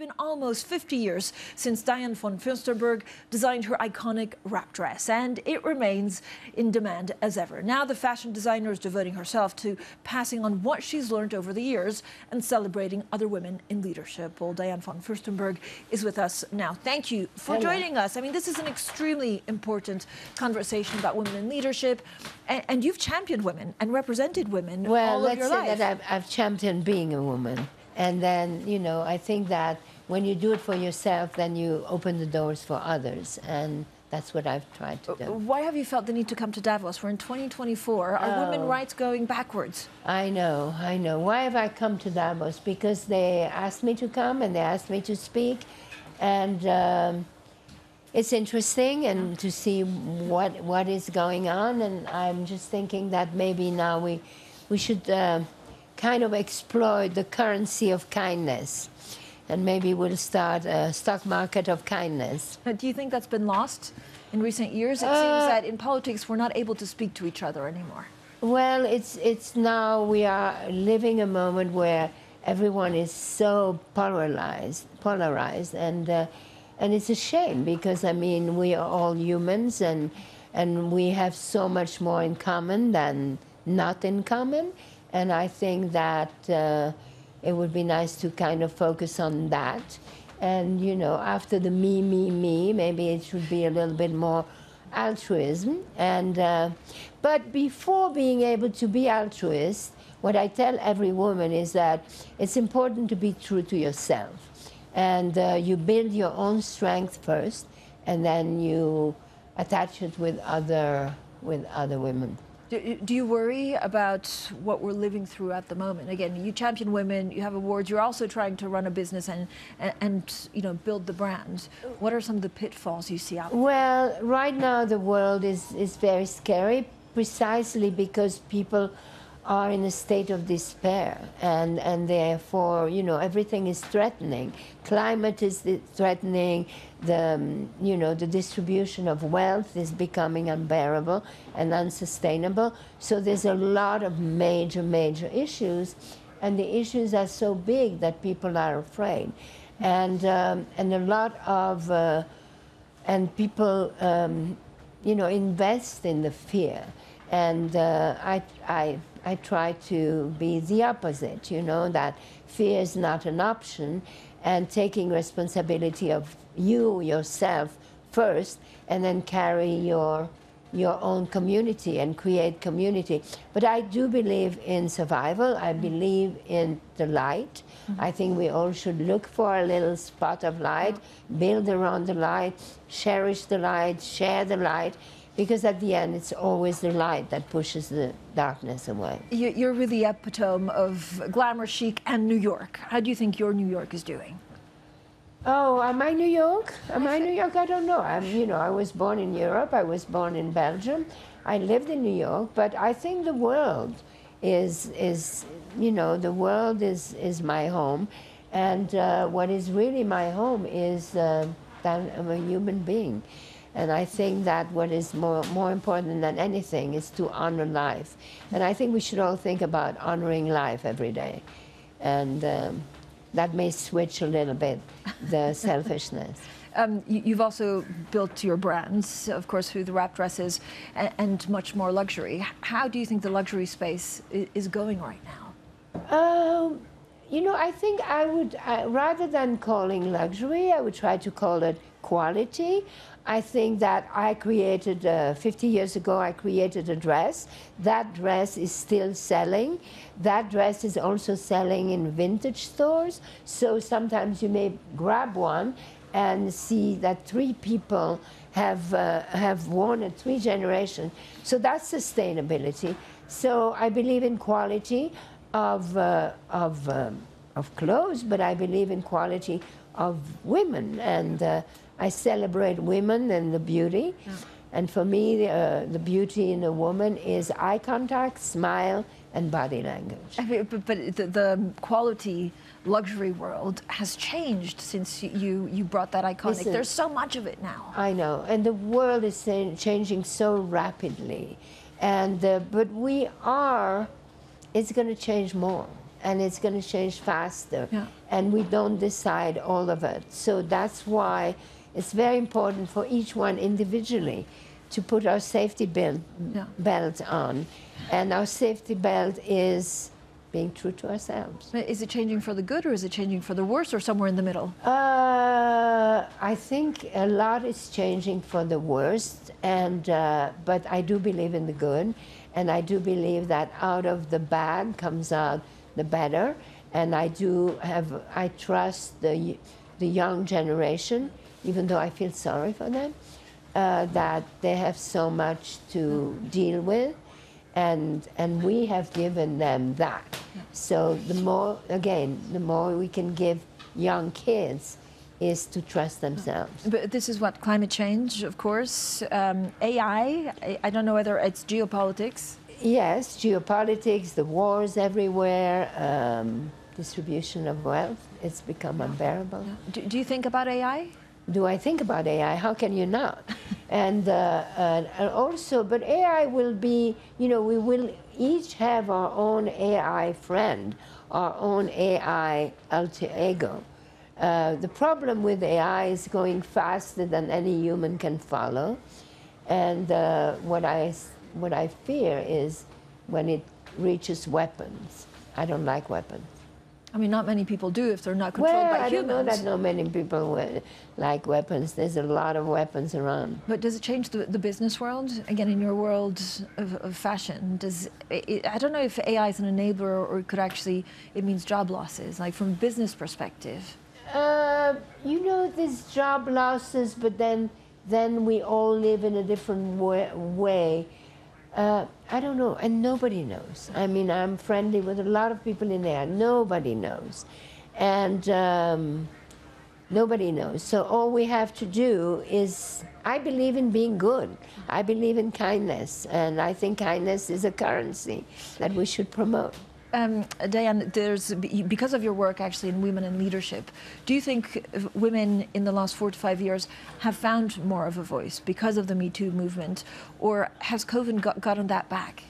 been almost 50 years since Diane von Furstenberg designed her iconic wrap dress, and it remains in demand as ever. Now the fashion designer is devoting herself to passing on what she's learned over the years and celebrating other women in leadership. Well, Diane von Furstenberg is with us now. Thank you for joining us. I mean, this is an extremely important conversation about women in leadership, and you've championed women and represented women all of your life. Well, let's say that I've championed being a woman. And then, you know, I think that when you do it for yourself, then you open the doors for others. And that's what I've tried to do. Why have you felt the need to come to Davos? We're in 2024. Are women's rights going backwards? I know, I know. Why have I come to Davos? Because they asked me to come and they asked me to speak. And it's interesting and to see what is going on. And I'm just thinking that maybe now we should kind of explore the currency of kindness, and maybe we'll start a stock market of kindness. Do you think that's been lost in recent years? It seems that in politics we're not able to speak to each other anymore. Well, it's now we are living a moment where everyone is so polarized, and it's a shame because I mean we are all humans, and we have so much more in common than not in common. And I think that it would be nice to kind of focus on that. And, you know, after the me, me, me, maybe it should be a little bit more altruism. And, but before being able to be altruist, what I tell every woman is that it's important to be true to yourself. And you build your own strength first, and then you attach it with other women. Do you worry about what we're living through at the moment? Again, you champion women, you have awards, you're also trying to run a business and you know, build the brand. What are some of the pitfalls you see out there? Well, right now the world is very scary, precisely because people are in a state of despair, and therefore, you know, everything is threatening. Climate is threatening, you know, the distribution of wealth is becoming unbearable and unsustainable. So there's a lot of major, major issues, and the issues are so big that people are afraid. And a lot of, and people, you know, invest in the fear. And I try to be the opposite, you know, that fear is not an option, and taking responsibility of you, yourself first, and then carry your own community and create community. But I do believe in survival. I believe in the light. I think we all should look for a little spot of light, build around the light, cherish the light, share the light. Because at the end, it's always the light that pushes the darkness away. You're really the epitome of glamour chic and New York. How do you think your New York is doing? Oh, am I New York? Am I New York? I don't know. You know, I was born in Europe. I was born in Belgium. I lived in New York. But I think the world is you know, the world is my home. And what is really my home is that I'm a human being. And I think that what is more important than anything is to honor life. And I think we should all think about honoring life every day. And that may switch a little bit, the selfishness. You've also built your brands, of course, through the wrap dresses and much more luxury. How do you think the luxury space is going right now? You know, I think I would, rather than calling luxury, I would try to call it quality. I think that I created, 50 years ago, I created a dress. That dress is still selling. That dress is also selling in vintage stores. So sometimes you may grab one and see that 3 people have worn it, 3 generations. So that's sustainability. So I believe in quality of clothes, but I believe in quality of women, and I celebrate women and the beauty. Yeah. And for me, the beauty in a woman is eye contact, smile, and body language. I mean, but the quality luxury world has changed since you brought that iconic. Listen, there's so much of it now. I know, and the world is changing so rapidly, and but we are. It's going to change more. and it's going to change faster. Yeah. And we don't decide all of it. So that's why it's very important for each one individually to put our safety belt on. And our safety belt is being true to ourselves. Is it changing for the good, or is it changing for the worse, or somewhere in the middle? I think a lot is changing for the worst, and but I do believe in the good, and I do believe that out of the bad comes out the better. And I trust the young generation, even though I feel sorry for them, that they have so much to deal with. And we have given them that. So the more we can give young kids is to trust themselves. But this is what, climate change, of course, AI, I don't know whether it's geopolitics. Yes, geopolitics, the wars everywhere, distribution of wealth, it's become unbearable. Do you think about AI? Do I think about AI? How can you not? And also, but AI will be, you know, we will each have our own AI friend, our own AI alter ego. The problem with AI is going faster than any human can follow. And what I fear is when it reaches weapons. I don't like weapons. I mean, not many people do if they're not controlled by humans. Well, I don't know that not many people like weapons. There's a lot of weapons around. But does it change the business world? Again, in your world of fashion, I don't know if AI is an enabler, or it means job losses, like from a business perspective. You know, there's job losses, but then we all live in a different way. I don't know, and nobody knows. I mean, I'm friendly with a lot of people in there. Nobody knows. And nobody knows. So all we have to do is, I believe in being good. I believe in kindness. And I think kindness is a currency that we should promote. Diane, because of your work actually in women in leadership, do you think women in the last 4 to 5 years have found more of a voice because of the Me Too movement, or has COVID gotten that back?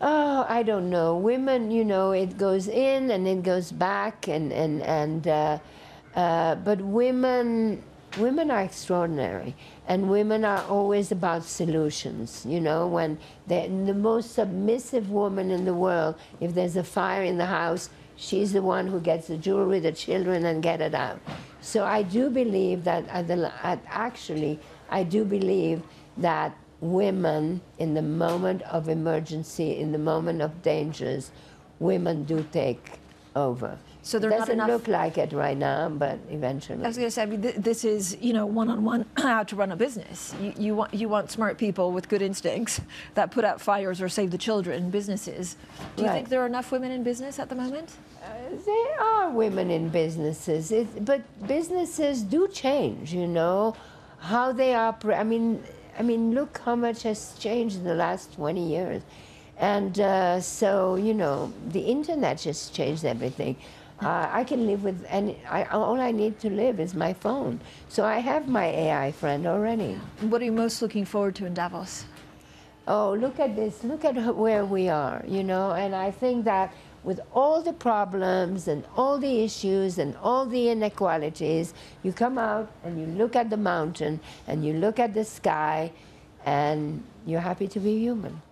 Oh, I don't know. Women, you know, it goes in and it goes back, but women are extraordinary, and women are always about solutions. You know, when the most submissive woman in the world, if there's a fire in the house, she's the one who gets the jewelry, the children, and get it out. So I do believe that, I do believe that women, in the moment of emergency, in the moment of dangers, women do take over. So there doesn't look like it right now, but eventually. I was going to say, I mean, this is, you know, one-on-one how to run a business. You want smart people with good instincts that put out fires or save the children, businesses. Do you think there are enough women in business at the moment? There are women in businesses, but businesses do change. You know, how they operate. I mean, look how much has changed in the last 20 years. And so, you know, the internet just changed everything. I can live with all I need to live is my phone. So I have my AI friend already. What are you most looking forward to in Davos? Oh, look at this. Look at where we are, you know. And I think that with all the problems and all the issues and all the inequalities, you come out and you look at the mountain and you look at the sky and you're happy to be human.